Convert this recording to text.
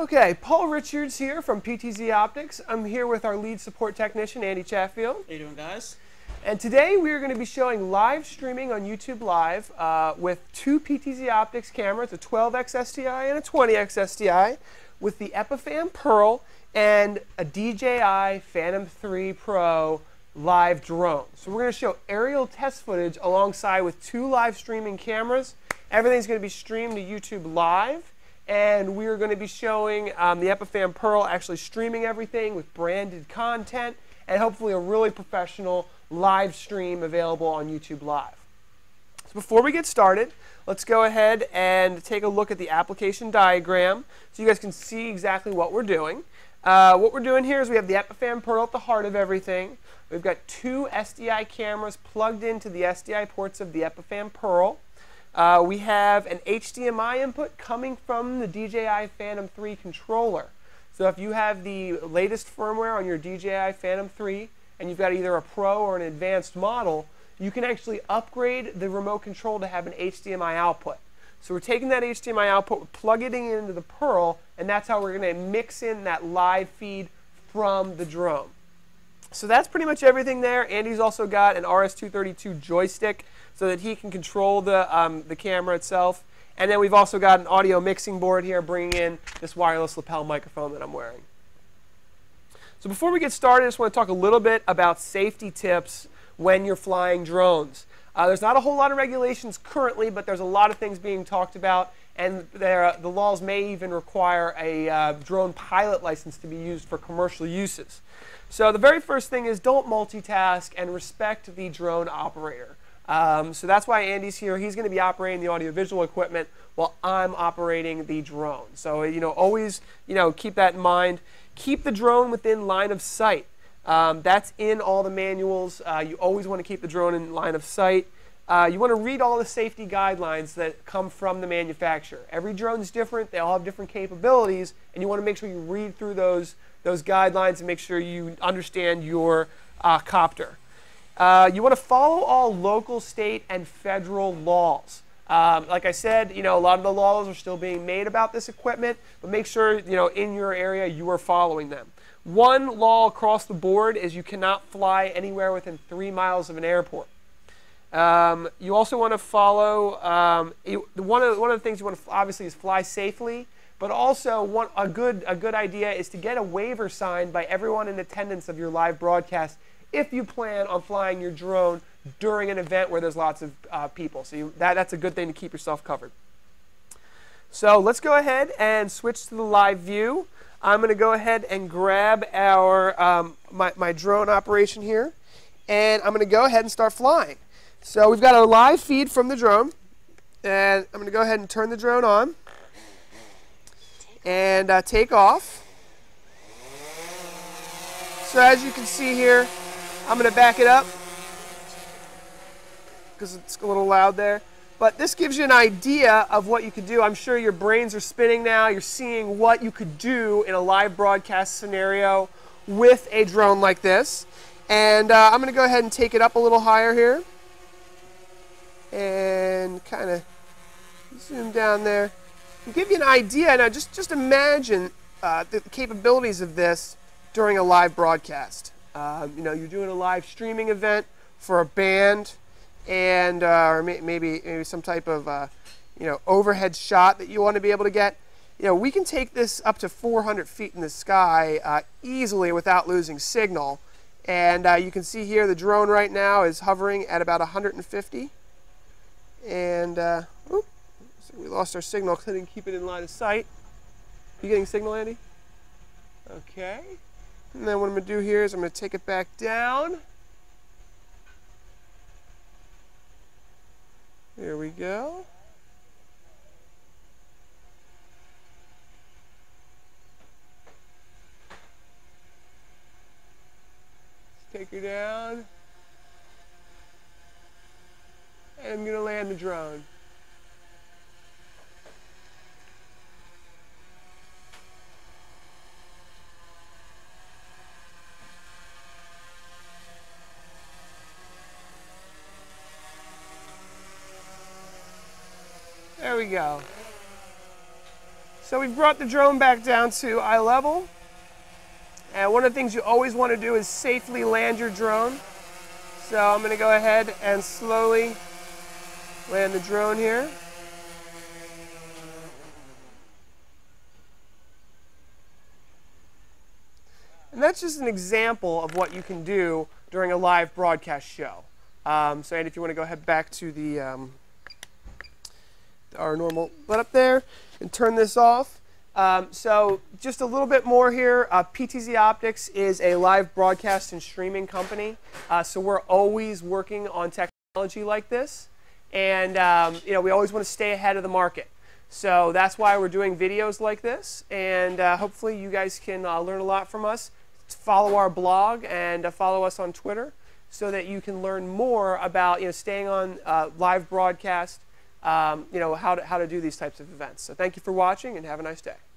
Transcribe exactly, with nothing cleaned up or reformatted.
Okay, Paul Richards here from P T Z Optics. I'm here with our lead support technician, Andy Chaffield. How you doing, guys? And today we are going to be showing live streaming on YouTube Live uh, with two P T Z Optics cameras, a twelve X S D I and a twenty X S D I, with the Epiphan Pearl and a D J I Phantom three Pro live drone. So we're going to show aerial test footage alongside with two live streaming cameras. Everything's going to be streamed to YouTube Live. And we are going to be showing um, the Epiphan Pearl actually streaming everything with branded content and hopefully a really professional live stream available on YouTube Live. So before we get started, let's go ahead and take a look at the application diagram so you guys can see exactly what we're doing. Uh, what we're doing here is we have the Epiphan Pearl at the heart of everything. We've got two S D I cameras plugged into the S D I ports of the Epiphan Pearl. Uh, we have an H D M I input coming from the D J I Phantom three controller. So if you have the latest firmware on your D J I Phantom three and you've got either a Pro or an advanced model, you can actually upgrade the remote control to have an H D M I output. So we're taking that H D M I output, we're plugging it into the Pearl, and that's how we're going to mix in that live feed from the drone. So that's pretty much everything there. Andy's also got an R S two thirty-two joystick so that he can control the, um, the camera itself. And then we've also got an audio mixing board here bringing in this wireless lapel microphone that I'm wearing. So before we get started, I just want to talk a little bit about safety tips when you're flying drones. Uh, there's not a whole lot of regulations currently, but there's a lot of things being talked about, and there, the laws may even require a uh, drone pilot license to be used for commercial uses. So the very first thing is don't multitask and respect the drone operator. Um, so that's why Andy's here. He's going to be operating the audiovisual equipment while I'm operating the drone. So you know, always you know, keep that in mind. Keep the drone within line of sight. Um, that's in all the manuals. Uh, you always want to keep the drone in line of sight. Uh, you want to read all the safety guidelines that come from the manufacturer. Every drone is different. They all have different capabilities, and you want to make sure you read through those, those guidelines and make sure you understand your uh, copter. Uh, you want to follow all local, state, and federal laws. Um, like I said, you know, a lot of the laws are still being made about this equipment, but make sure, you know, in your area you are following them. One law across the board is you cannot fly anywhere within three miles of an airport. Um, you also want to follow, um, you, one, of, one of the things you want to obviously is fly safely, but also one, a, good, a good idea is to get a waiver signed by everyone in attendance of your live broadcast if you plan on flying your drone during an event where there's lots of uh, people. So you, that, that's a good thing to keep yourself covered. So let's go ahead and switch to the live view. I'm going to go ahead and grab our, um, my, my drone operation here, and I'm going to go ahead and start flying. So we've got our live feed from the drone, and I'm going to go ahead and turn the drone on and uh, take off. So as you can see here, I'm going to back it up because it's a little loud there. But this gives you an idea of what you could do. I'm sure your brains are spinning now. You're seeing what you could do in a live broadcast scenario with a drone like this. And uh, I'm going to go ahead and take it up a little higher here. And kind of zoom down there. I'll give you an idea. Now just, just imagine uh, the capabilities of this during a live broadcast. Uh, you know, you're doing a live streaming event for a band, and uh, or may, maybe, maybe some type of uh, you know, overhead shot that you want to be able to get. You know, we can take this up to four hundred feet in the sky uh, easily without losing signal. And uh, you can see here the drone right now is hovering at about one hundred fifty. And uh, whoop, so we lost our signal because I didn't keep it in line of sight. You getting signal, Andy? Okay. And then what I'm going to do here is I'm going to take it back down. There we go. Let's take her down. And I'm going to land the drone. There we go. So we've brought the drone back down to eye level. And one of the things you always want to do is safely land your drone. So I'm going to go ahead and slowly land the drone here. And that's just an example of what you can do during a live broadcast show. Um, so, and if you want to go ahead back to the um, our normal let-up there and turn this off. Um, so just a little bit more here. Uh, P T Z Optics is a live broadcast and streaming company. Uh, so we're always working on technology like this. And um, you know, we always want to stay ahead of the market. So that's why we're doing videos like this. And uh, hopefully you guys can uh, learn a lot from us. Follow our blog and uh, follow us on Twitter so that you can learn more about you know, staying on uh, live broadcast, um, you know, how to, how to do these types of events. So thank you for watching and have a nice day.